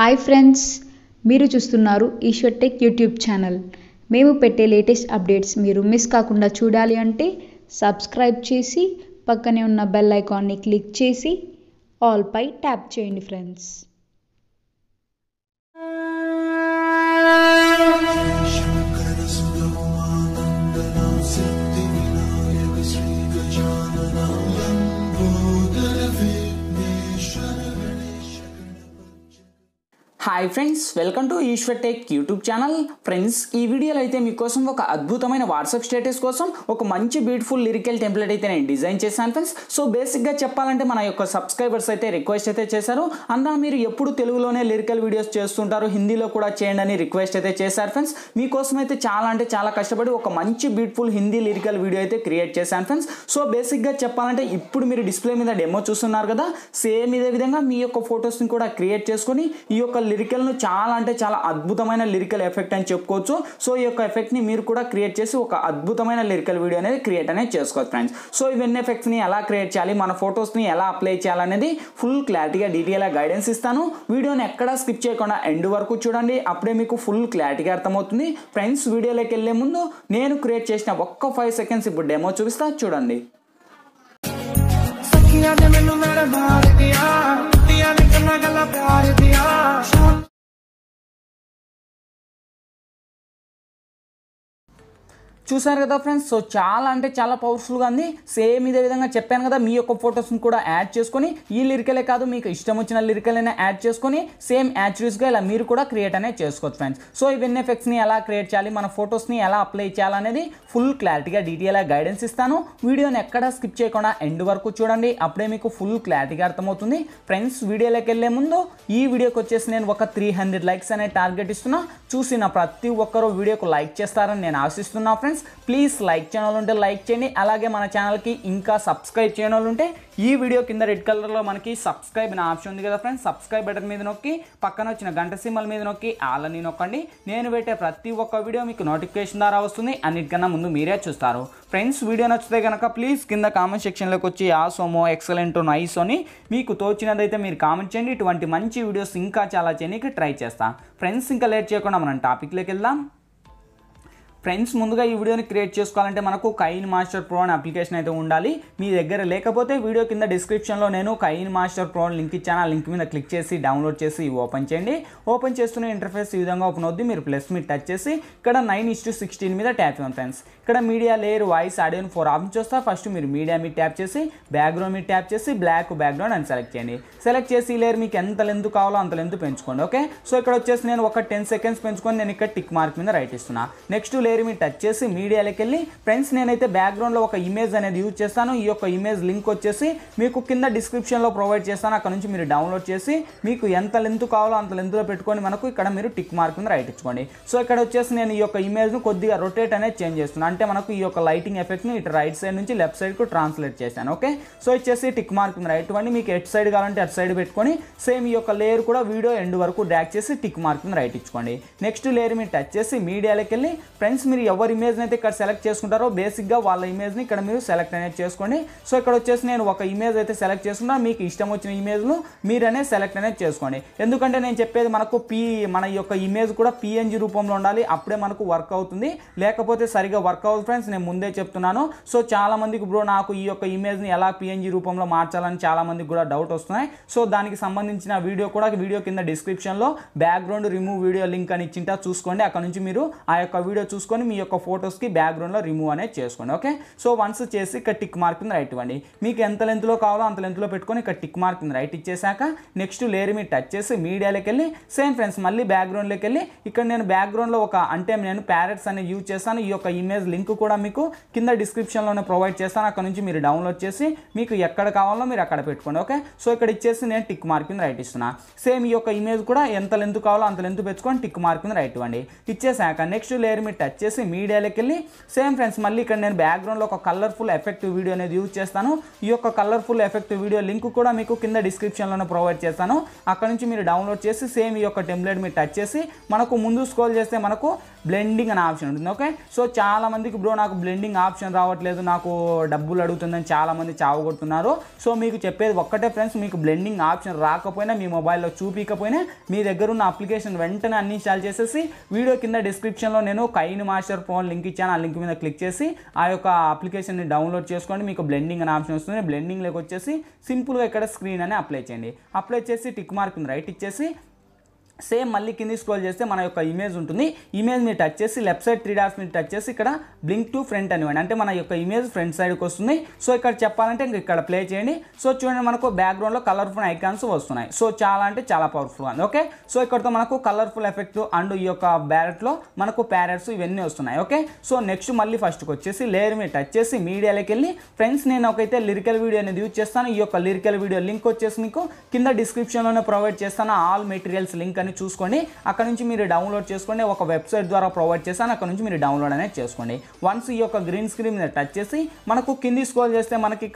Hi friends, మీరు చూస్తున్నారు Eshwar tech YouTube channel. మేము పెట్టే లేటెస్ట్ అప్డేట్స్ మీరు మిస్ కాకుండా చూడాలి అంటే సబ్స్క్రైబ్ చేసి పక్కనే ఉన్న బెల్ ఐకాన్ని క్లిక్ చేసి ఆల్ పై ట్యాప్ చేయండి friends. Hi friends, welcome to Eshwar tech YouTube channel. Friends, ఈ వీడియోలో అయితే మీకోసం ఒక అద్భుతమైన వాట్సాప్ స్టేటస్ కోసం ఒక మంచి బ్యూటిఫుల్ లిరికల్ టెంప్లెట్ అయితే నేను డిజైన్ చేశాను ఫ్రెండ్స్. సో బేసిక్గా చెప్పాలంటే మన యొక్క సబ్స్క్రైబర్స్ అయితే రిక్వెస్ట్ అయితే చేశారు, అన్నా మీరు ఎప్పుడు తెలుగులోనే లిరికల్ వీడియోస్ చేస్తుంటారు, హిందీలో కూడా చేయండి అని రిక్వెస్ట్ అయితే చేశారు ఫ్రెండ్స్. మీకోసం అయితే చాలా కష్టపడి ఒక మంచి బ్యూటిఫుల్ హిందీ లిరికల్ వీడియో అయితే క్రియేట్ చేశాను ఫ్రెండ్స్. సో బేసిక్గా చెప్పాలంటే ఇప్పుడు మీరు డిస్ప్లే మీద డెమో చూస్తున్నారు కదా, సేమ్ ఇదే విధంగా మీ యొక్క ఫొటోస్ని కూడా క్రియేట్ చేసుకొని ఈ యొక్క లిరికల్ను చాలా అద్భుతమైన లిరికల్ ఎఫెక్ట్ అని చెప్పుకోవచ్చు. సో ఈ యొక్క ఎఫెక్ట్ని మీరు కూడా క్రియేట్ చేసి ఒక అద్భుతమైన లిరికల్ వీడియో అనేది క్రియేట్ అనేది చేసుకోవచ్చు ఫ్రెండ్స్. సో ఇవన్నీ ఎఫెక్ట్స్ని ఎలా క్రియేట్ చేయాలి, మన ఫొటోస్ని ఎలా అప్లై చేయాలనేది ఫుల్ క్లారిటీగా డీటెయిల్గా గైడెన్స్ ఇస్తాను. వీడియోని ఎక్కడా స్కిప్ చేయకుండా ఎండ్ వరకు చూడండి, అప్పుడే మీకు ఫుల్ క్లారిటీగా అర్థమవుతుంది ఫ్రెండ్స్. వీడియోలోకి వెళ్ళే ముందు నేను క్రియేట్ చేసిన ఒక్క 5 సెకండ్స్ ఇప్పుడు డెమో చూపిస్తా చూడండి. చూసారు కదా ఫ్రెండ్స్, సో చాలా పవర్ఫుల్గా ఉంది. సేమ్ ఇదే విధంగా చెప్పాను కదా, మీ యొక్క ఫొటోస్ని కూడా యాడ్ చేసుకొని ఈ లిరికలే కాదు మీకు ఇష్టం వచ్చిన లిరికలైనా యాడ్ చేసుకొని సేమ్ యాచ్యూస్గా ఇలా మీరు కూడా క్రియేట్ అనేది చేసుకోవచ్చు ఫ్రెండ్స్. సో ఇవన్నీ ఎఫెక్ట్స్ని ఎలా క్రియేట్ చేయాలి, మన ఫొటోస్ని ఎలా అప్లై చేయాలనేది ఫుల్ క్లారిటీగా డీటెయిల్గా గైడెన్స్ ఇస్తాను. వీడియోని ఎక్కడా స్కిప్ చేయకుండా ఎండ్ వరకు చూడండి, అప్పుడే మీకు ఫుల్ క్లారిటీగా అర్థమవుతుంది ఫ్రెండ్స్. వీడియోలోకి వెళ్ళే ముందు ఈ వీడియోకి వచ్చేసి నేను ఒక 300 లైక్స్ అనే టార్గెట్ ఇస్తున్నా. చూసిన ప్రతి ఒక్కరూ వీడియోకు లైక్ చేస్తారని నేను ఆశిస్తున్నా ఫ్రెండ్స్. ప్లీజ్ లైక్ ఛానల్ ఉంటే లైక్ చేయండి, అలాగే మన ఛానల్కి ఇంకా సబ్స్క్రైబ్ ఛానల్ ఉంటే ఈ వీడియో కింద రెడ్ కలర్లో మనకి సబ్స్క్రైబ్ అనే ఆప్షన్ ఉంది కదా ఫ్రెండ్స్, సబ్స్క్రైబ్ బటన్ మీద నొక్కి పక్కన వచ్చిన గంట సింబల్ మీద నొక్కి ఆలని నొక్కండి. నేను పెట్టే ప్రతి ఒక్క వీడియో మీకు నోటిఫికేషన్ ద్వారా వస్తుంది, అన్నిటికన్నా ముందు మీరే చూస్తారు ఫ్రెండ్స్. వీడియో నచ్చితే కనుక ప్లీజ్ కింద కామెంట్ సెక్షన్లోకి వచ్చి ఆసోమో ఎక్సలెంట్ నైస్ అని మీకు తోచినదైతే మీరు కామెంట్ చేయండి. ఇటువంటి మంచి వీడియోస్ ఇంకా చాలా చేయడానికి ట్రై చేస్తాను ఫ్రెండ్స్. ఇంకా లేట్ చేయకుండా మనం టాపిక్లోకి వెళ్దాం ఫ్రెండ్స్. ముందుగా ఈ వీడియోని క్రియేట్ చేసుకోవాలంటే మనకు KineMaster Pro అనే అప్లికేషన్ అయితే ఉండాలి మీ దగ్గర. లేకపోతే వీడియో కింద డిస్క్రిప్షన్లో నేను KineMaster Pro లింక్ ఇచ్చాను, ఆ లింక్ మీద క్లిక్ చేసి డౌన్లోడ్ చేసి ఓపెన్ చేయండి. ఓపెన్ చేస్తున్న ఇంటర్ఫేస్ ఈ విధంగా ఓపెన్ అవుద్ది. మీరు ప్లస్ మీద టచ్ చేసి ఇక్కడ 9:16 మీద ట్యాప్ చేయండి ఫ్రెండ్స్. ఇక్కడ మీడియా లేయర్, వాయిస్, ఆడియో అని 4 ఆప్షన్స్ వస్తా. ఫస్ట్ మీరు మీడియా మీద ట్యాప్ చేసి బ్యాక్గ్రౌండ్ మీద ట్యాప్ చేసి బ్లాక్ బ్యాక్గ్రౌండ్ అని సెలెక్ట్ చేయండి. సెలెక్ట్ చేసి ఈ లేయర్ మీకు ఎంత లెంత్ కావాలో అంత లెంత్ పెంచుకోండి. ఓకే, సో ఇక్కడ వచ్చేసి నేను ఒక 10 సెకండ్స్ పెంచుకొని నేను ఇక్కడ టిక్ మార్క్ మీద రైట్ ఇస్తున్నా. నెక్స్ట్ లేరు మీరు టచ్ చేసి మీడియాలోకి వెళ్ళి ఫ్రెండ్స్ నేనైతే బ్యాక్గ్రౌండ్లో ఒక ఇమేజ్ అనేది యూజ్ చేస్తాను. ఈ యొక్క ఇమేజ్ లింక్ వచ్చేసి మీకు కింద డిస్క్రిప్షన్లో ప్రొవైడ్ చేస్తాను, అక్కడ నుంచి మీరు డౌన్లోడ్ చేసి మీకు ఎంత లెంత్ కావాలో అంత లెంత్లో పెట్టుకొని మనకు ఇక్కడ మీరు టిక్ మార్క్ మీద రైట్ ఇచ్చుకోండి. సో ఇక్కడ వచ్చేసి నేను ఈ యొక్క ఇమేజ్ను కొద్దిగా రొటేట్ అనేది చేంజ్ చేస్తున్నాను, అంటే మనకు ఈ యొక్క లైటింగ్ ఎఫెక్ట్ని ఇటు రైట్ సైడ్ నుంచి లెఫ్ట్ సైడ్కు ట్రాన్స్లేట్ చేశాను. ఓకే, సో వచ్చేసి టిక్ మార్క్ మీద రైట్ ఇవ్వండి. మీకు ఎటు సైడ్ కావాలంటే అటు సైడ్ పెట్టుకొని సేమ్ ఈ యొక్క లేయర్ కూడా వీడియో ఎండ్ వరకు డ్రాక్ చేసి టిక్ మార్క్ మీద రైట్ ఇచ్చుకోండి. నెక్స్ట్ లేయర్ మీరు టచ్ చేసి మీడియాలోకి వెళ్ళి ఫ్రెండ్స్ మీరు ఎవరి ఇమేజ్ని అయితే ఇక్కడ సెలెక్ట్ చేసుకుంటారో బేసిక్గా వాళ్ళ ఇమేజ్ని ఇక్కడ మీరు సెలెక్ట్ అనేది చేసుకోండి. సో ఇక్కడ వచ్చేసి నేను ఒక ఇమేజ్ అయితే సెలెక్ట్ చేసుకున్నా, మీకు ఇష్టం వచ్చిన ఇమేజ్ను మీరనే సెలెక్ట్ అనేది చేసుకోండి. ఎందుకంటే నేను చెప్పేది మనకు మన యొక్క ఇమేజ్ కూడా PNG రూపంలో ఉండాలి, అప్పుడే మనకు వర్క్ అవుతుంది. లేకపోతే సరిగా వర్క్ అవ్వదు ఫ్రెండ్స్, నేను ముందే చెప్తున్నాను. సో చాలామందికి బ్రో నాకు ఈ యొక్క ఇమేజ్ని ఎలా PNG రూపంలో మార్చాలని చాలామందికి కూడా డౌట్ వస్తున్నాయి. సో దానికి సంబంధించిన వీడియో కూడా వీడియో కింద డిస్క్రిప్షన్లో బ్యాక్గ్రౌండ్ రిమూవ్ వీడియో లింక్ అని ఇచ్చింటా చూసుకోండి. అక్కడ నుంచి మీరు ఆ యొక్క వీడియో చూసుకొని మీ యొక్క ఫొటోస్కి బ్యాక్గ్రౌండ్లో రిమూవ్ అనేది చేసుకోండి. ఓకే, సో వన్స్ చేసి ఇక్కడ టిక్ మార్క్ మీద రైట్ ఇవ్వండి. మీకు ఎంత లెంత్లో కావాలో అంత లెంత్లో పెట్టుకొని ఇక్కడ టిక్ మార్క్ మీద రైట్ ఇచ్చేసాక నెక్స్ట్ లేయర్ మీరు టచ్ చేసి మీడియాలోకి వెళ్ళి సేమ్ ఫ్రెండ్స్ మళ్ళీ బ్యాక్గ్రౌండ్లోకి వెళ్ళి ఇక్కడ నేను బ్యాక్గ్రౌండ్లో ఒక అంటే నేను ప్యారెట్స్ అనేది యూజ్ చేస్తాను. ఈ యొక్క ఇమేజ్ లింక్ కూడా మీకు కింద డిస్క్రిప్షన్లోనే ప్రొవైడ్ చేస్తాను, అక్కడ నుంచి మీరు డౌన్లోడ్ చేసి మీకు ఎక్కడ కావాలో మీరు అక్కడ పెట్టుకోండి. ఓకే, సో ఇక్కడ ఇచ్చేసి నేను టిక్ మార్క్ మీద రైట్ ఇస్తున్నా. సేమ్ ఈ యొక్క ఇమేజ్ కూడా ఎంత లెంత్ కావాలో అంత లెంత్ పెట్టుకొని టిక్ మార్క్ మీద రైట్ ఇవ్వండి. ఇచ్చేసాక నెక్స్ట్ లేయర్ మీరు టచ్ సెలెక్ట్ చేసి మీడియాలోకి వెళ్ళి సేమ్ ఫ్రెండ్స్ మళ్ళీ ఇక్కడ నేను బ్యాక్గ్రౌండ్లో ఒక కలర్ఫుల్ ఎఫెక్టివ్ వీడియో అనేది యూజ్ చేస్తాను. ఈ యొక్క కలర్ఫుల్ ఎఫెక్టివ్ వీడియో లింక్ కూడా మీకు కింద డిస్క్రిప్షన్లోనే ప్రొవైడ్ చేస్తాను. అక్కడ నుంచి మీరు డౌన్లోడ్ చేసి సేమ్ ఈ యొక్క టెంప్లెట్ మీరు టచ్ చేసి మనకు ముందు స్క్రోల్ చేస్తే మనకు బ్లెండింగ్ అనే ఆప్షన్ ఉంటుంది. ఓకే, సో చాలామందికి బ్రో నాకు బ్లెండింగ్ ఆప్షన్ రావట్లేదు, నాకు డబ్బులు అడుగుతుందని చాలామంది చావగొడుతున్నారు. సో మీకు చెప్పేది ఒక్కటే ఫ్రెండ్స్, మీకు బ్లెండింగ్ ఆప్షన్ రాకపోయినా మీ మొబైల్లో చూపించకపోయినా మీ దగ్గర ఉన్న అప్లికేషన్ వెంటనే అన్ఇన్స్టాల్ చేసేసి వీడియో కింద డిస్క్రిప్షన్లో నేను కైన్ మాస్టర్ ప్రో లింక్ ఇచ్చాను, ఆ లింక్ మీద క్లిక్ చేసి ఆ యొక్క అప్లికేషన్ని డౌన్లోడ్ చేసుకోండి. మీకు బ్లెండింగ్ అనే ఆప్షన్ వస్తుంది. బ్లెండింగ్లోకి వచ్చేసి సింపుల్గా ఇక్కడ స్క్రీన్ అని అప్లై చేయండి. అప్లై చేసి టిక్ మార్క్ రైట్ ఇచ్చేసి సేమ్ మళ్ళీ కింది స్క్రోల్ చేస్తే మన యొక్క ఇమేజ్ ఉంటుంది. ఇమేజ్ మీరు టచ్ చేసి లెఫ్ట్ సైడ్ 3 డాట్స్ మీరు టచ్ చేసి ఇక్కడ బ్లింక్ టు ఫ్రంట్ అనివ్వండి, అంటే మన యొక్క ఇమేజ్ ఫ్రంట్ సైడ్కి వస్తుంది. సో ఇక్కడ చెప్పాలంటే ఇంక ఇక్కడ ప్లే చేయండి. సో చూడండి మనకు బ్యాక్గ్రౌండ్లో కలర్ఫుల్ ఐకాన్స్ వస్తున్నాయి. సో చాలా అంటే చాలా పవర్ఫుల్ అండి. ఓకే, సో ఇక్కడతో మనకు కలర్ఫుల్ ఎఫెక్ట్ అండ్ ఈ యొక్క బ్యారెట్లో మనకు ప్యారెట్స్ ఇవన్నీ వస్తున్నాయి. ఓకే, సో నెక్స్ట్ మళ్ళీ ఫస్ట్కి వచ్చేసి లేయర్ మీరు టచ్ చేసి మీడియాలోకి వెళ్ళి ఫ్రెండ్స్ నేను ఒకైతే లిరికల్ వీడియో అనేది యూజ్ చేస్తాను. ఈ యొక్క లిరికల్ వీడియో లింక్ వచ్చేసి మీకు కింద డిస్క్రిప్షన్లోనే ప్రొవైడ్ చేస్తాను. ఆల్ మెటీరియల్స్ లింక్ చూసుకోండి, అక్కడ నుంచి మీరు డౌన్లోడ్ చేసుకోండి. ఒక వెబ్సైట్ ద్వారా ప్రొవైడ్ చేస్తాను, అక్కడ నుంచి మీరు డౌన్లోడ్ అనేది చేసుకోండి. వన్స్ ఈ యొక్క గ్రీన్ స్క్రీన్ మీద టచ్ చేసి మనకు కింది స్క్రోల్ చేస్తే మనకి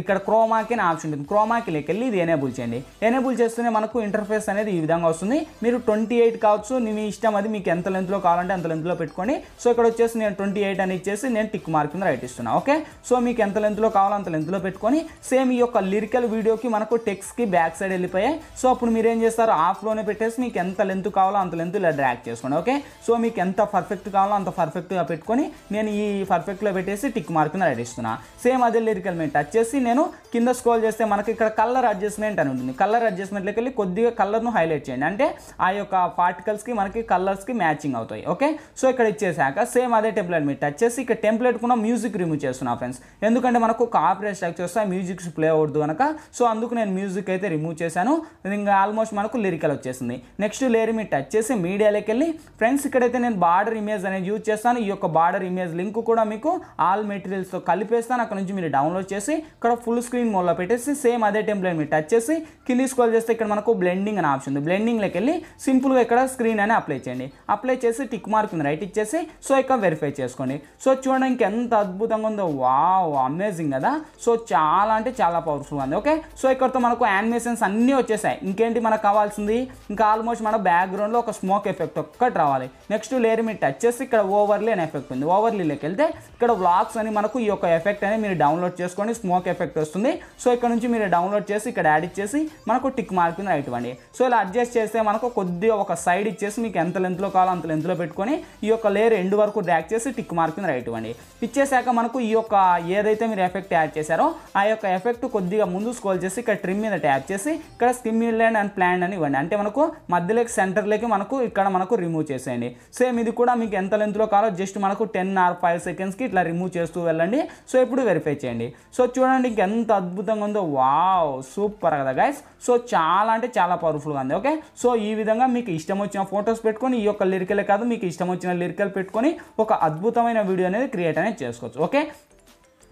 ఇక్కడ క్రోమాకి అనే ఆప్షన్ ఉంటుంది. క్రోమాకిలోకి వెళ్ళి ఇది ఎనేబుల్ చేయండి. ఎనేబుల్ చేస్తేనే మనకు ఇంటర్ఫేస్ అనేది ఈ విధంగా వస్తుంది. మీరు 28 కావచ్చు, మీ ఇష్టం, అది మీకు ఎంత లెంత్లో కావాలంటే అంత లెంత్లో పెట్టుకోండి. సో ఇక్కడ వచ్చేసి నేను 28 అని ఇచ్చేసి నేను టిక్ మార్క్ మీద రైట్ ఇస్తున్నాను. ఓకే, సో మీకు ఎంత లెంత్లో కావాలో అంత లెంత్లో పెట్టుకొని సేమ్ ఈ యొక్క లిరికల్ వీడియోకి మనకు టెక్స్ట్కి బ్యాక్ సైడ్ వెళ్ళిపోయాయి. సో అప్పుడు మీరు ఏం చేస్తారు, ఆఫ్లోనే పెట్టేసి మీకు ఎంత లెంత్ కావాలో అంత లెంత్ ఇలా డ్రాగ్ చేసుకోండి. ఓకే, సో మీకు ఎంత పర్ఫెక్ట్ కావాలో అంత పర్ఫెక్ట్గా పెట్టుకొని నేను ఈ పర్ఫెక్ట్లో పెట్టేసి టిక్ మార్క్ మీద రైట్ ఇస్తున్నాను. సేమ్ అదే లిరికల్ మీద టచ్ చేసి నేను కింద స్క్రోల్ చేస్తే మనకి ఇక్కడ కలర్ అడ్జస్ట్మెంట్ అని ఉంటుంది. కలర్ అడ్జస్ట్మెంట్లోకి వెళ్ళి కొద్దిగా కలర్ను హైలైట్ చేయండి, అంటే ఆ యొక్క పార్టికల్స్కి మనకి కలర్స్కి మ్యాచింగ్ అవుతాయి. ఓకే, సో ఇక్కడ ఇచ్చేసాక సేమ్ అదే టెంప్లెట్ మీరు టచ్ చేసి ఇక్కడ టెంప్లెట్ కూడా మ్యూజిక్ రిమూవ్ చేస్తున్నా ఫ్రెండ్స్, ఎందుకంటే మనకు కాపీరైట్ స్ట్రైక్స్ వస్తాయి, మ్యూజిక్స్ ప్లే అవ్వద్దు కనుక. సో అందుకు నేను మ్యూజిక్ అయితే రిమూవ్ చేశాను. ఇంకా ఆల్మోస్ట్ మనకు లిరికల్ వచ్చేసింది. నెక్స్ట్ లేయర్ మీరు టచ్ చేసి మీడియాలోకి వెళ్ళి ఫ్రెండ్స్ ఇక్కడైతే నేను బార్డర్ ఇమేజ్ అనేది యూజ్ చేస్తాను. ఈ యొక్క బార్డర్ ఇమేజ్ లింక్ కూడా మీకు ఆల్ మెటీరియల్స్తో కలిపేస్తాను, అక్కడ నుంచి మీరు డౌన్లోడ్ చేసి ఇక్కడ ఫుల్ స్క్రీన్ మోడ్లో పెట్టేసి సేమ్ అదే టెంప్లెట్ మీరు టచ్ చేసి కింది స్క్రోల్ చేస్తే ఇక్కడ మనకు బ్లెండింగ్ అనే ఆప్షన్ ఉంది. బ్లెండింగ్లోకి వెళ్ళి సింపుల్గా ఇక్కడ స్క్రీన్ అని అప్లై చేయండి. అప్లై చేసి టిక్ మార్క్ రైట్ ఇచ్చేసి సో ఇక్కడ వెరిఫై చేసుకోండి. సో చూడండి ఇంకెంత అద్భుతంగా ఉందో, వావ్ అమేజింగ్ కదా. సో చాలా అంటే చాలా పవర్ఫుల్గా ఉంది. ఓకే, సో ఇక్కడతో మనకు యానిమేషన్స్ అన్నీ వచ్చేసాయి. ఇంకేంటి మనకు కావాల్సింది, ఇంకా ఆల్మోస్ట్ మన బ్యాక్గ్రౌండ్లో ఒక స్మోక్ ఎఫెక్ట్ ఒక్కటి రావాలి. నెక్స్ట్ లేయర్ మీరు టచ్ చేసి ఇక్కడ ఓవర్లీ అనే ఎఫెక్ట్ ఉంది. ఓవర్లీలోకి వెళ్తే ఇక్కడ వ్లాగ్స్ అని మనకు ఈ యొక్క ఎఫెక్ట్ అనేది మీరు డౌన్లోడ్ చేసుకొని స్మోక్ ఎఫెక్ట్ వస్తుంది. సో ఇక్కడ నుంచి మీరు డౌన్లోడ్ చేసి ఇక్కడ యాడ్ ఇచ్చేసి మనకు టిక్ మార్క్ మీద రైట్ ఇవ్వండి. సో ఇలా అడ్జస్ట్ చేస్తే మనకు కొద్దిగా ఒక సైడ్ ఇచ్చేసి మీకు ఎంత లెంత్లో కావాలో అంత లెంత్లో పెట్టుకొని ఈ యొక్క లేయర్ ఎండ్ వరకు డ్రాగ్ చేసి టిక్ మార్క్ మీద రైట్ ఇవ్వండి. ఇచ్చేసాక మనకు ఈ యొక్క ఏదైతే మీరు ఎఫెక్ట్ యాడ్ చేశారో ఆ యొక్క ఎఫెక్ట్ కొద్దిగా ముందు స్క్రోల్ చేసి ఇక్కడ ట్రిమ్ మీద ట్యాప్ చేసి ఇక్కడ స్కిమ్యులేట్ అండ్ ప్లాన్ అని ఇవ్వండి, అంటే మనకు మధ్యలోకి సెంటర్లోకి మనకు ఇక్కడ మనకు రిమూవ్ చేసేయండి. సేమ్ ఇది కూడా మీకు ఎంత లెంత్లో కావాలో జస్ట్ మనకు 10 or 5 secondsకి ఇట్లా రిమూవ్ చేస్తూ వెళ్ళండి. సో ఇప్పుడు వెరిఫై చేయండి. సో చూడండి ఇంకెంత అద్భుతంగా ఉందో, వావ్ సూపర్ కదా గైస్. సో చాలా అంటే చాలా పవర్ఫుల్గా ఉంది. ఓకే, సో ఈ విధంగా మీకు ఇష్టం వచ్చిన ఫొటోస్ పెట్టుకొని ఈ యొక్క లిరికలే కాదు మీకు ఇష్టం వచ్చిన లిరికలు పెట్టుకొని ఒక అద్భుతమైన వీడియో అనేది క్రియేట్ అనేది చేసుకోవచ్చు. ఓకే,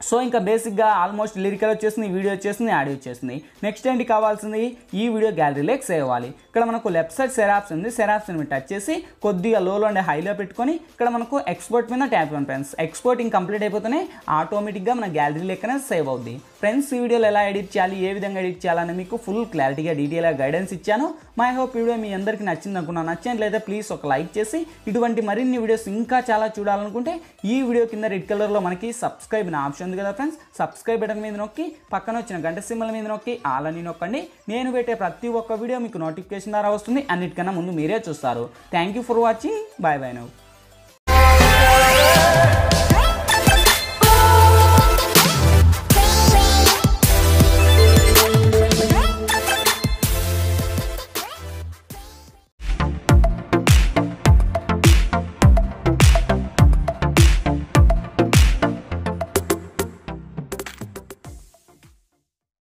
సో ఇంకా బేసిక్గా ఆల్మోస్ట్ లిరికల్ వచ్చేసింది, వీడియో వచ్చేసింది, ఆడియో వచ్చేసింది. నెక్స్ట్ ఏంటి కావాల్సింది, ఈ వీడియో గ్యాలరీలోకి సేవ్ అవ్వాలి. ఇక్కడ మనకు లెఫ్ట్ సైడ్ సెరాప్స్ ఉంది. సెరాప్స్ని మీరు టచ్ చేసి కొద్దిగా లోలో అండ్ హైలో పెట్టుకొని ఇక్కడ మనకు ఎక్స్పోర్ట్ మీద ట్యాప్ చేయండి ఫ్రెండ్స్. ఎక్స్పోర్టింగ్ కంప్లీట్ అయిపోతేనే ఆటోమేటిక్గా మన గ్యాలరీ లెక్కనే సేవ్ అవుద్ది. ఫ్రెండ్స్ ఈ వీడియోలో ఎలా ఎడిట్ చేయాలి, ఏ విధంగా ఎడిట్ చేయాలని మీకు ఫుల్ క్లారిటీగా డీటెయిల్గా గైడెన్స్ ఇచ్చాను. మై హోప్ వీడియో మీ అందరికీ నచ్చింది అనుకున్నాను. నచ్చినట్లయితే ప్లీజ్ ఒక లైక్ చేసి ఇటువంటి మరిన్ని వీడియోస్ ఇంకా చాలా చూడాలనుకుంటే ఈ వీడియో కింద రెడ్ కలర్లో మనకి సబ్స్క్రైబ్ అనే ఆప్షన్ కదా ఫ్రెండ్స్. సబ్స్క్రైబ్ బటన్ మీద నొక్కి పక్కన వచ్చిన గంట సింబల్ మీద నొక్కి ఆలని నొక్కండి. నేను పెట్టే ప్రతి ఒక్క వీడియో మీకు నోటిఫికేషన్ ద్వారా వస్తుంది, అన్నిటికన్నా ముందు మీరే చూస్తారు. Thank you for watching, bye bye now.